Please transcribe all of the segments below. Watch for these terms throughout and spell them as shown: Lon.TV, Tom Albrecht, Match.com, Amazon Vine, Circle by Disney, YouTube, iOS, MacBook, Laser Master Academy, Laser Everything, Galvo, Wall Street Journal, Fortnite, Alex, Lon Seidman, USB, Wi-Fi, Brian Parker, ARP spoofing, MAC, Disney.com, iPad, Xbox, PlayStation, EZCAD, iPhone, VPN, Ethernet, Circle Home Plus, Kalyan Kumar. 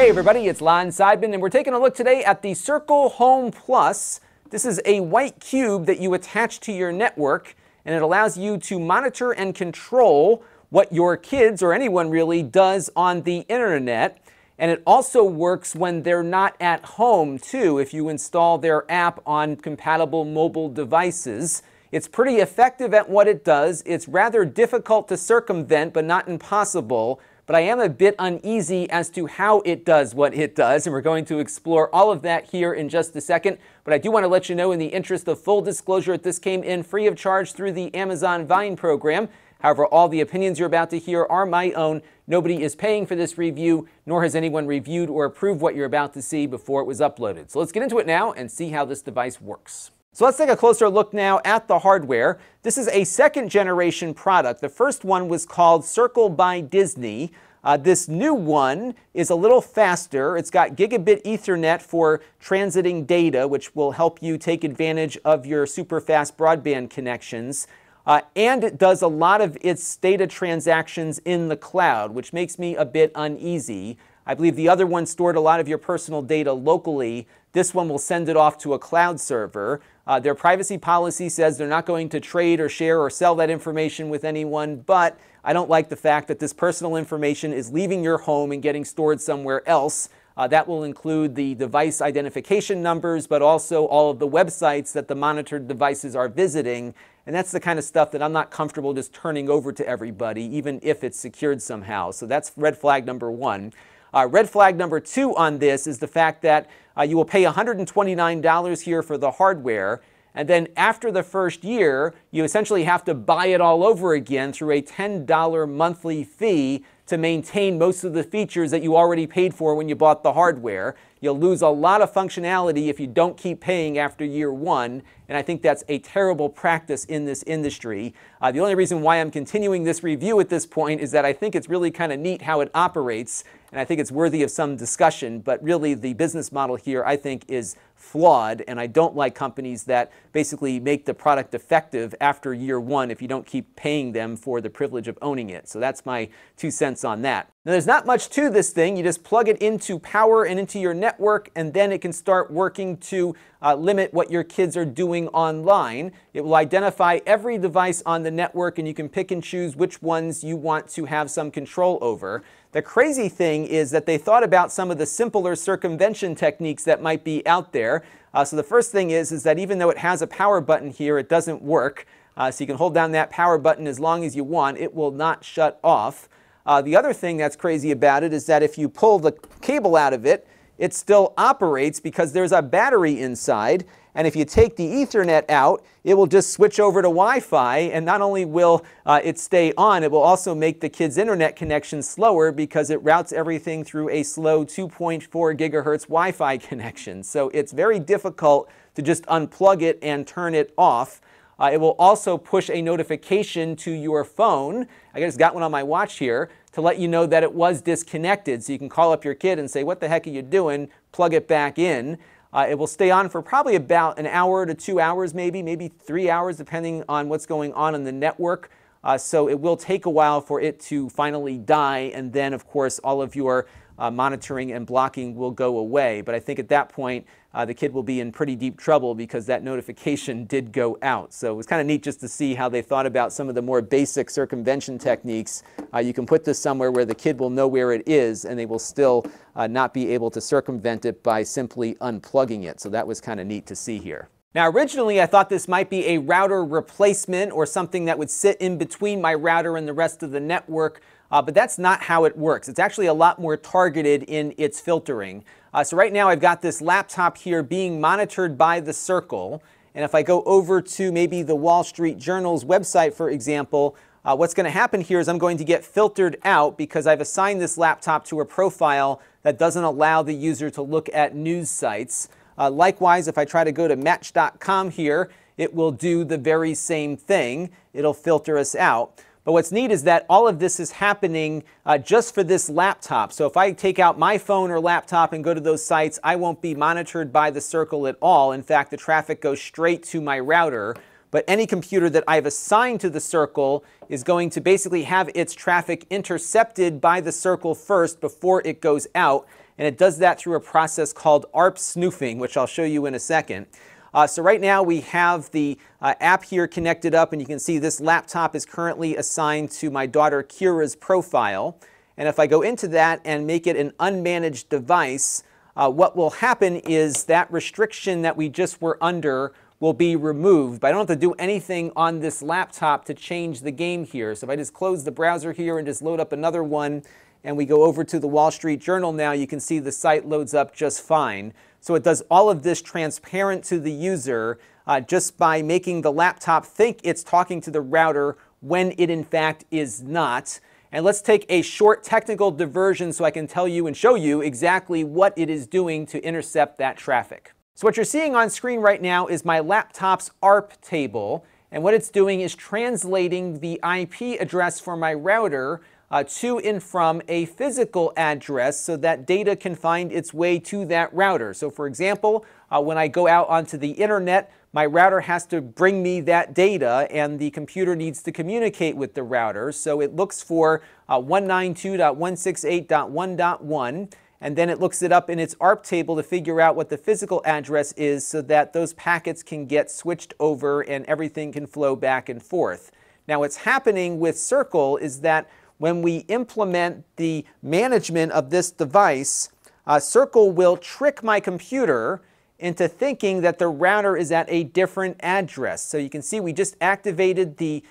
Hey everybody, it's Lon Seidman, and we're taking a look today at the Circle Home Plus. This is a white cube that you attach to your network, and it allows you to monitor and control what your kids, or anyone really, does on the internet. And it also works when they're not at home, too, if you install their app on compatible mobile devices. It's pretty effective at what it does. It's rather difficult to circumvent, but not impossible. But I am a bit uneasy as to how it does what it does, and we're going to explore all of that here in just a second. But I do want to let you know, in the interest of full disclosure, this came in free of charge through the Amazon Vine program. However, all the opinions you're about to hear are my own. Nobody is paying for this review, nor has anyone reviewed or approved what you're about to see before it was uploaded. So let's get into it now and see how this device works. So let's take a closer look now at the hardware. This is a second generation product. The first one was called Circle by Disney. This new one is a little faster. It's got gigabit Ethernet for transiting data, which will help you take advantage of your super fast broadband connections. And it does a lot of its data transactions in the cloud, which makes me a bit uneasy. I believe the other one stored a lot of your personal data locally. This one will send it off to a cloud server. Their privacy policy says they're not going to trade or share or sell that information with anyone, but I don't like the fact that this personal information is leaving your home and getting stored somewhere else. That will include the device identification numbers, but also all of the websites that the monitored devices are visiting. And that's the kind of stuff that I'm not comfortable just turning over to everybody, even if it's secured somehow. So that's red flag number one. Red flag number two on this is the fact that you will pay $129 here for the hardware, and then after the first year, you essentially have to buy it all over again through a $10 monthly fee to maintain most of the features that you already paid for when you bought the hardware. You'll lose a lot of functionality if you don't keep paying after year one, and I think that's a terrible practice in this industry. The only reason why I'm continuing this review at this point is that I think it's really kind of neat how it operates, and I think it's worthy of some discussion, but really the business model here I think is flawed, and I don't like companies that basically make the product effective after year one if you don't keep paying them for the privilege of owning it. So that's my 2 cents on that. Now, there's not much to this thing. You just plug it into power and into your network, and then it can start working to limit what your kids are doing online. It will identify every device on the network, and you can pick and choose which ones you want to have some control over. The crazy thing is that they thought about some of the simpler circumvention techniques that might be out there. So the first thing is that even though it has a power button here, it doesn't work. So you can hold down that power button as long as you want. It will not shut off. The other thing that's crazy about it is that if you pull the cable out of it, it still operates because there's a battery inside. And if you take the Ethernet out, it will just switch over to Wi-Fi, and not only will it stay on, it will also make the kids' internet connection slower because it routes everything through a slow 2.4 gigahertz Wi-Fi connection. So it's very difficult to just unplug it and turn it off. It will also push a notification to your phone. I just got one on my watch here to let you know that it was disconnected. So you can call up your kid and say, "What the heck are you doing?" Plug it back in. It will stay on for probably about an hour to 2 hours, maybe 3 hours, depending on what's going on in the network. So it will take a while for it to finally die. And then, of course, all of your monitoring and blocking will go away. But I think at that point, the kid will be in pretty deep trouble because that notification did go out. So it was kind of neat just to see how they thought about some of the more basic circumvention techniques. You can put this somewhere where the kid will know where it is, and they will still not be able to circumvent it by simply unplugging it. So that was kind of neat to see here. Now, originally, I thought this might be a router replacement or something that would sit in between my router and the rest of the network, but that's not how it works. It's actually a lot more targeted in its filtering. So right now, I've got this laptop here being monitored by the Circle, and if I go over to maybe the Wall Street Journal's website, for example, what's going to happen here is I'm going to get filtered out because I've assigned this laptop to a profile that doesn't allow the user to look at news sites. Likewise, if I try to go to Match.com here, it will do the very same thing. It'll filter us out. But what's neat is that all of this is happening just for this laptop. So if I take out my phone or laptop and go to those sites, I won't be monitored by the Circle at all. In fact, the traffic goes straight to my router. But any computer that I've assigned to the Circle is going to basically have its traffic intercepted by the Circle first before it goes out. and it does that through a process called ARP spoofing, which I'll show you in a second. So right now we have the app here connected up, and you can see this laptop is currently assigned to my daughter Kira's profile. And if I go into that and make it an unmanaged device, what will happen is that restriction that we just were under will be removed. But I don't have to do anything on this laptop to change the game here. So if I just close the browser here and just load up another one, and we go over to the Wall Street Journal now, you can see the site loads up just fine. So it does all of this transparent to the user just by making the laptop think it's talking to the router when it in fact is not. And let's take a short technical diversion so I can tell you and show you exactly what it is doing to intercept that traffic. So what you're seeing on screen right now is my laptop's ARP table, and what it's doing is translating the IP address for my router to and from a physical address so that data can find its way to that router. So for example, when I go out onto the internet, my router has to bring me that data, and the computer needs to communicate with the router. So it looks for 192.168.1.1, and then it looks it up in its ARP table to figure out what the physical address is so that those packets can get switched over and everything can flow back and forth. Now what's happening with Circle is that when we implement the management of this device, Circle will trick my computer into thinking that the router is at a different address. So you can see we just activated the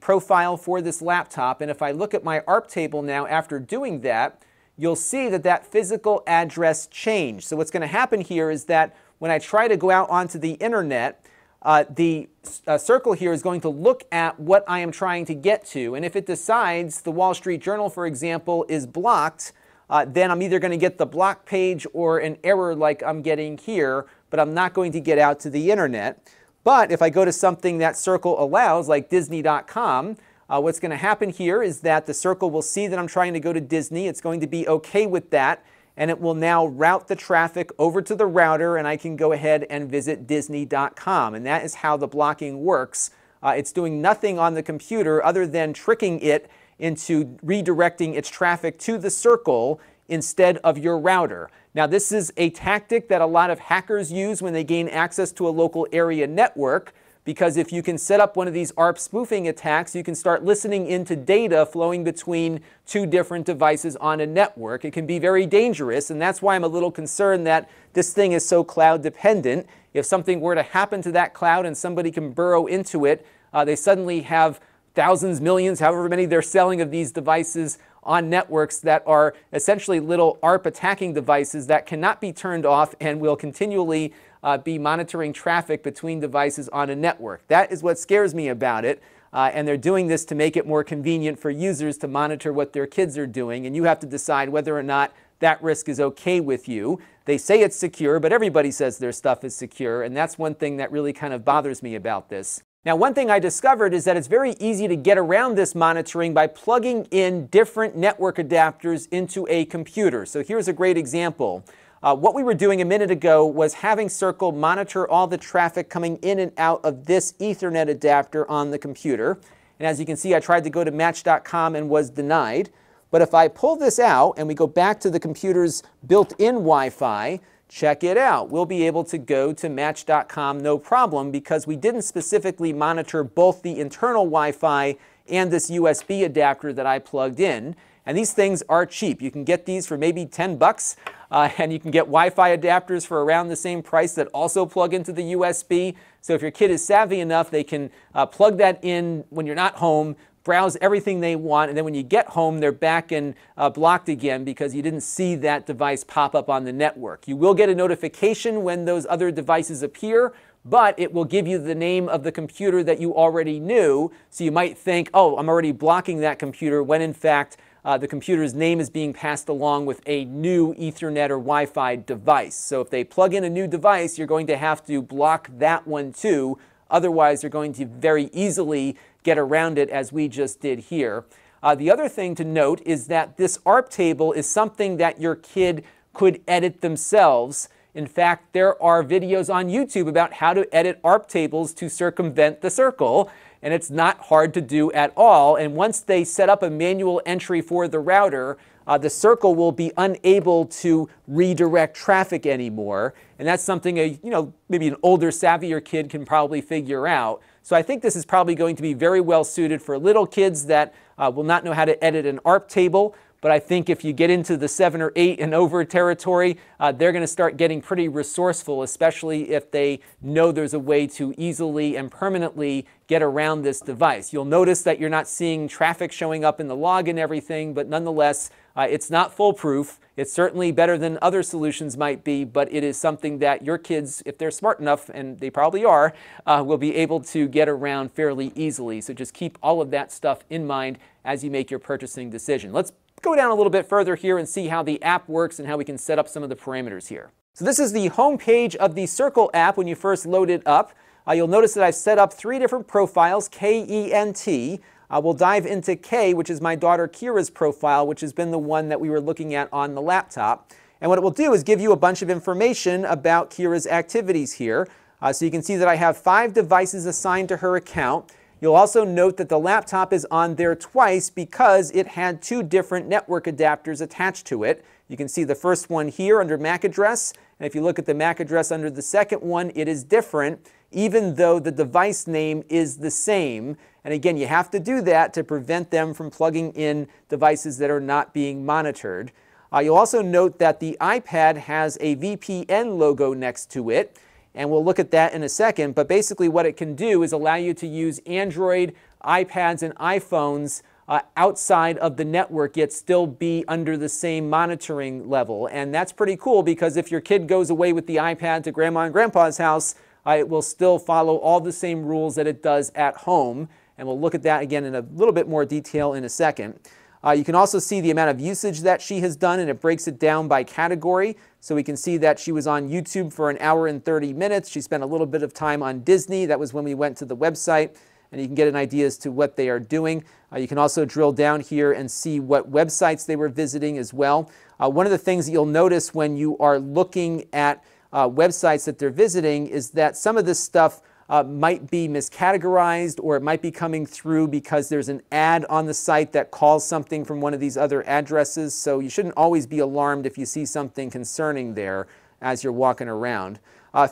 profile for this laptop, and if I look at my ARP table now after doing that, you'll see that that physical address changed. So what's going to happen here is that when I try to go out onto the internet, the Circle here is going to look at what I am trying to get to, and if it decides the Wall Street Journal, for example, is blocked, then I'm either going to get the block page or an error like I'm getting here, but I'm not going to get out to the internet. But if I go to something that Circle allows, like Disney.com, what's going to happen here is that the Circle will see that I'm trying to go to Disney, it's going to be okay with that, and it will now route the traffic over to the router, and I can go ahead and visit Disney.com. And that is how the blocking works. It's doing nothing on the computer other than tricking it into redirecting its traffic to the Circle instead of your router. Now, this is a tactic that a lot of hackers use when they gain access to a local area network, because if you can set up one of these ARP spoofing attacks, you can start listening into data flowing between two different devices on a network. It can be very dangerous, and that's why I'm a little concerned that this thing is so cloud dependent. If something were to happen to that cloud and somebody can burrow into it, they suddenly have thousands, millions, however many they're selling of these devices on networks that are essentially little ARP attacking devices that cannot be turned off and will continually be monitoring traffic between devices on a network. That is what scares me about it, and they're doing this to make it more convenient for users to monitor what their kids are doing, and you have to decide whether or not that risk is okay with you. They say it's secure, but everybody says their stuff is secure, and that's one thing that really kind of bothers me about this. Now, one thing I discovered is that it's very easy to get around this monitoring by plugging in different network adapters into a computer. So here's a great example. What we were doing a minute ago was having Circle monitor all the traffic coming in and out of this Ethernet adapter on the computer. And as you can see, I tried to go to Match.com and was denied. But if I pull this out and we go back to the computer's built-in Wi-Fi, check it out. We'll be able to go to Match.com no problem, because we didn't specifically monitor both the internal Wi-Fi and this USB adapter that I plugged in. And these things are cheap. You can get these for maybe $10, and you can get Wi-Fi adapters for around the same price that also plug into the USB. So if your kid is savvy enough, they can plug that in when you're not home, browse everything they want, and then when you get home, they're back and blocked again because you didn't see that device pop up on the network. You will get a notification when those other devices appear, but it will give you the name of the computer that you already knew, so you might think, oh, I'm already blocking that computer, when in fact, the computer's name is being passed along with a new Ethernet or Wi-Fi device. So if they plug in a new device, you're going to have to block that one too. Otherwise, you're going to very easily get around it as we just did here. The other thing to note is that this ARP table is something that your kid could edit themselves. In fact, there are videos on YouTube about how to edit ARP tables to circumvent the Circle, and it's not hard to do at all. And once they set up a manual entry for the router, the circle will be unable to redirect traffic anymore. And that's something a, maybe an older, savvier kid can probably figure out. So I think this is probably going to be very well suited for little kids that will not know how to edit an ARP table. But I think if you get into the 7 or 8 and over territory, they're going to start getting pretty resourceful, especially if they know there's a way to easily and permanently get around this device. You'll notice that you're not seeing traffic showing up in the log and everything, but nonetheless, it's not foolproof. It's certainly better than other solutions might be, but it is something that your kids, if they're smart enough, and they probably are, will be able to get around fairly easily. So just keep all of that stuff in mind as you make your purchasing decision. Let's go down a little bit further here and see how the app works and how we can set up some of the parameters here. So this is the home page of the Circle app when you first load it up. You'll notice that I've set up 3 different profiles, K, E, and T. We'll dive into K, which is my daughter Kira's profile, which has been the one that we were looking at on the laptop. And what it will do is give you a bunch of information about Kira's activities here. So you can see that I have 5 devices assigned to her account. You'll also note that the laptop is on there twice because it had 2 different network adapters attached to it. You can see the first one here under MAC address, and if you look at the MAC address under the second one, it is different, even though the device name is the same. And again, you have to do that to prevent them from plugging in devices that are not being monitored. You'll also note that the iPad has a VPN logo next to it, and we'll look at that in a second, but basically what it can do is allow you to use Android, iPads, and iPhones outside of the network, yet still be under the same monitoring level. And that's pretty cool because if your kid goes away with the iPad to grandma and grandpa's house, it will still follow all the same rules that it does at home. And we'll look at that again in a little bit more detail in a second. You can also see the amount of usage that she has done, and it breaks it down by category. So we can see that she was on YouTube for 1 hour and 30 minutes. She spent a little bit of time on Disney. That was when we went to the website, and you can get an idea as to what they are doing. You can also drill down here and see what websites they were visiting as well. One of the things that you'll notice when you are looking at websites that they're visiting is that some of this stuff might be miscategorized, or it might be coming through because there's an ad on the site that calls something from one of these other addresses. So you shouldn't always be alarmed if you see something concerning there as you're walking around.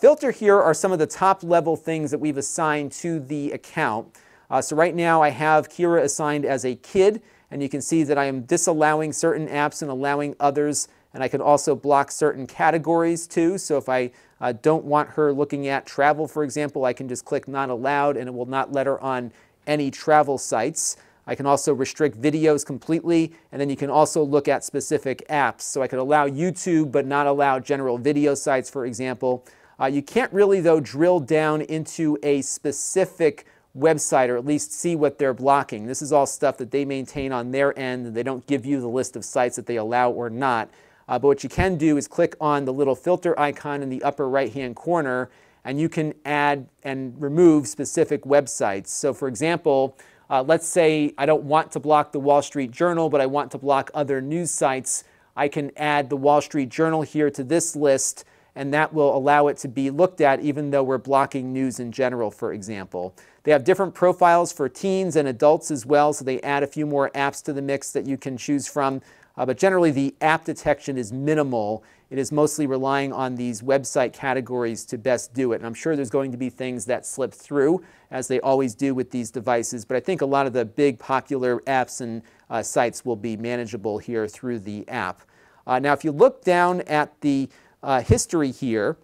Filter here are some of the top level things that we've assigned to the account. So right now I have Kira assigned as a kid, and you can see that I am disallowing certain apps and allowing others. And I can also block certain categories too. So if I don't want her looking at travel, for example, I can just click not allowed and it will not let her on any travel sites. I can also restrict videos completely, and then you can also look at specific apps. So I could allow YouTube but not allow general video sites, for example. You can't really though drill down into a specific website or at least see what they're blocking. This is all stuff that they maintain on their end, and they don't give you the list of sites that they allow or not. But what you can do is click on the little filter icon in the upper right-hand corner, and you can add and remove specific websites. So for example, let's say I don't want to block the Wall Street Journal, but I want to block other news sites. I can add the Wall Street Journal here to this list, and that will allow it to be looked at even though we're blocking news in general, for example. They have different profiles for teens and adults as well, so they add a few more apps to the mix that you can choose from. But generally the app detection is minimal. It is mostly relying on these website categories to best do it. And I'm sure there's going to be things that slip through, as they always do with these devices. But I think a lot of the big popular apps and sites will be manageable here through the app. Now if you look down at the history here,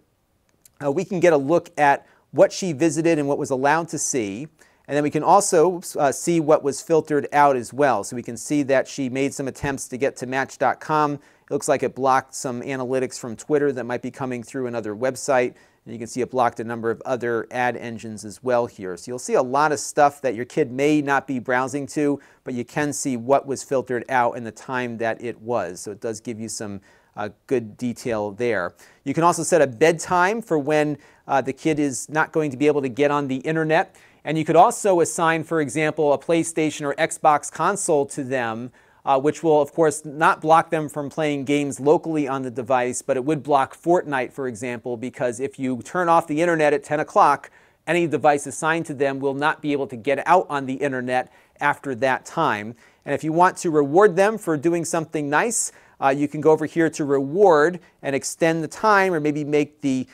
we can get a look at what she visited and what was allowed to see. And then we can also see what was filtered out as well. So we can see that she made some attempts to get to Match.com. It looks like it blocked some analytics from Twitter that might be coming through another website. And you can see it blocked a number of other ad engines as well here. So you'll see a lot of stuff that your kid may not be browsing to, but you can see what was filtered out and the time that it was. So it does give you some good detail there. You can also set a bedtime for when the kid is not going to be able to get on the internet. And you could also assign, for example, a PlayStation or Xbox console to them, which will, of course, not block them from playing games locally on the device, but it would block Fortnite, for example, because if you turn off the internet at 10 o'clock, any device assigned to them will not be able to get out on the internet after that time. And if you want to reward them for doing something nice, you can go over here to reward and extend the time, or maybe make the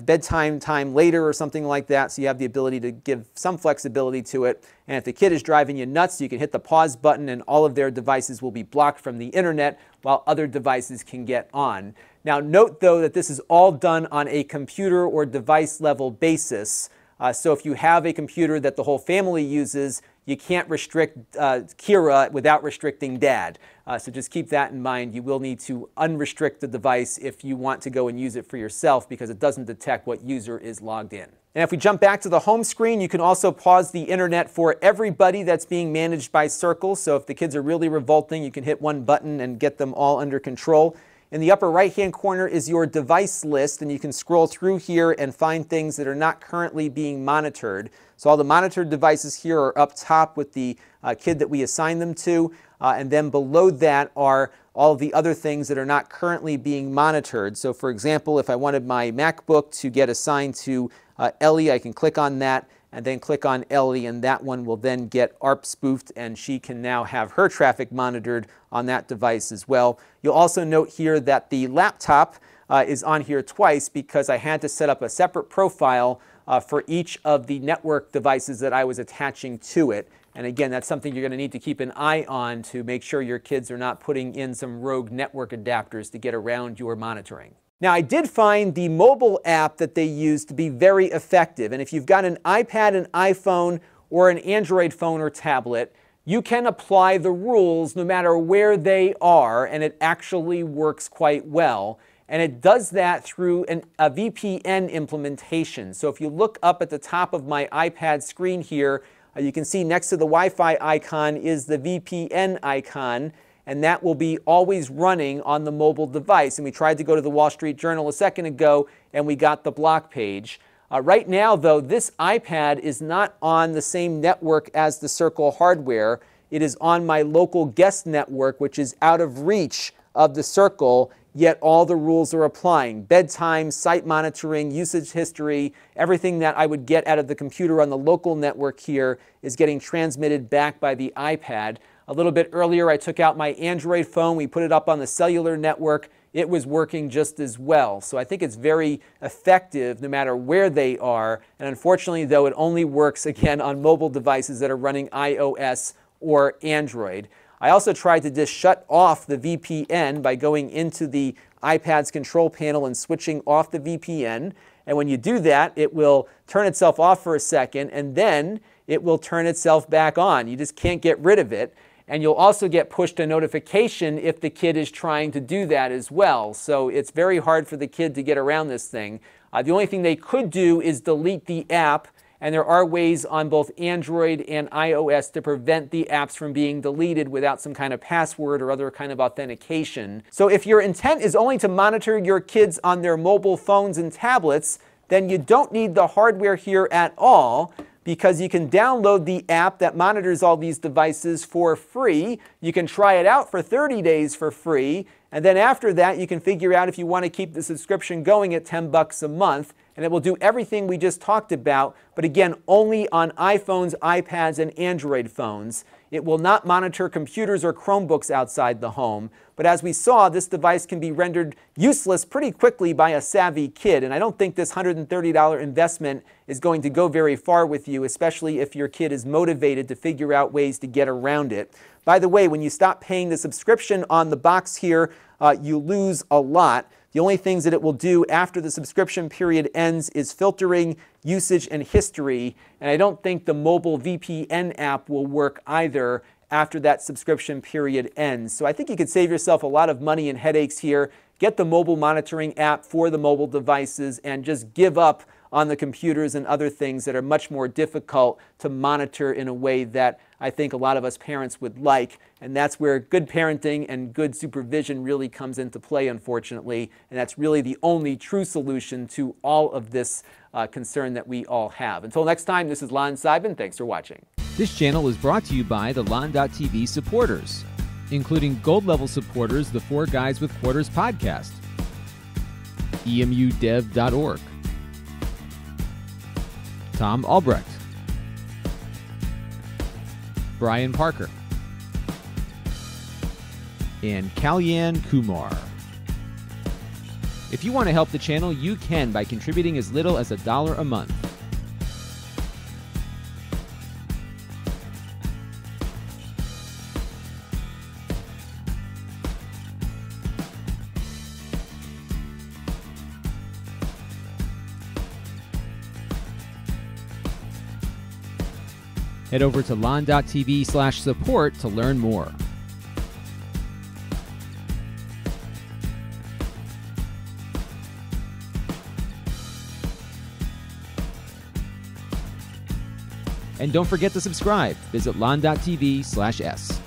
bedtime time later or something like that, so you have the ability to give some flexibility to it. And if the kid is driving you nuts, you can hit the pause button and all of their devices will be blocked from the internet while other devices can get on. Now note though that this is all done on a computer or device level basis. So if you have a computer that the whole family uses, you can't restrict Kira without restricting Dad. So just keep that in mind. You will need to unrestrict the device if you want to go and use it for yourself, because it doesn't detect what user is logged in. And if we jump back to the home screen, you can also pause the internet for everybody that's being managed by Circle. So if the kids are really revolting, you can hit one button and get them all under control. In the upper right-hand corner is your device list, and you can scroll through here and find things that are not currently being monitored. So all the monitored devices here are up top with the kid that we assign them to, and then below that are all the other things that are not currently being monitored. So for example, if I wanted my MacBook to get assigned to Ellie, I can click on that and then click on Ellie, and that one will then get ARP spoofed, and she can now have her traffic monitored on that device as well. You'll also note here that the laptop is on here twice, because I had to set up a separate profile for each of the network devices that I was attaching to it. And again, that's something you're going to need to keep an eye on to make sure your kids are not putting in some rogue network adapters to get around your monitoring. Now, I did find the mobile app that they use to be very effective, and if you've got an iPad, an iPhone, or an Android phone or tablet, you can apply the rules no matter where they are, and it actually works quite well. And it does that through a VPN implementation. So if you look up at the top of my iPad screen here, you can see next to the Wi-Fi icon is the VPN icon, and that will be always running on the mobile device. And we tried to go to the Wall Street Journal a second ago, and we got the block page. Right now, though, this iPad is not on the same network as the Circle hardware. It is on my local guest network, which is out of reach of the Circle, yet all the rules are applying. Bedtime, site monitoring, usage history, everything that I would get out of the computer on the local network here is getting transmitted back by the iPad. A little bit earlier, I took out my Android phone, we put it up on the cellular network, it was working just as well. So I think it's very effective no matter where they are, and unfortunately though, it only works again on mobile devices that are running iOS or Android. I also tried to just shut off the VPN by going into the iPad's control panel and switching off the VPN, and when you do that, it will turn itself off for a second, and then it will turn itself back on. You just can't get rid of it. And you'll also get pushed a notification if the kid is trying to do that as well. So it's very hard for the kid to get around this thing. The only thing they could do is delete the app, and there are ways on both Android and iOS to prevent the apps from being deleted without some kind of password or other kind of authentication. So if your intent is only to monitor your kids on their mobile phones and tablets, then you don't need the hardware here at all, because you can download the app that monitors all these devices for free. You can try it out for 30 days for free, and then after that you can figure out if you want to keep the subscription going at $10 a month, and it will do everything we just talked about, but again, only on iPhones, iPads, and Android phones. It will not monitor computers or Chromebooks outside the home, but as we saw, this device can be rendered useless pretty quickly by a savvy kid, and I don't think this $130 investment is going to go very far with you, especially if your kid is motivated to figure out ways to get around it. By the way, when you stop paying the subscription on the box here, you lose a lot. The only things that it will do after the subscription period ends is filtering, usage, and history, and I don't think the mobile VPN app will work either after that subscription period ends. So I think you could save yourself a lot of money and headaches here. Get the mobile monitoring app for the mobile devices and just give up on the computers and other things that are much more difficult to monitor in a way that I think a lot of us parents would like, and that's where good parenting and good supervision really comes into play, unfortunately, and that's really the only true solution to all of this concern that we all have. Until next time, this is Lon Seidman. Thanks for watching. This channel is brought to you by the Lon.TV supporters, including gold level supporters, the Four Guys with Quarters podcast, emudev.org, Tom Albrecht, Brian Parker, and Kalyan Kumar. If you want to help the channel, you can by contributing as little as $1 a month. Head over to Lon.TV/support to learn more. And don't forget to subscribe. Visit Lon.TV/S.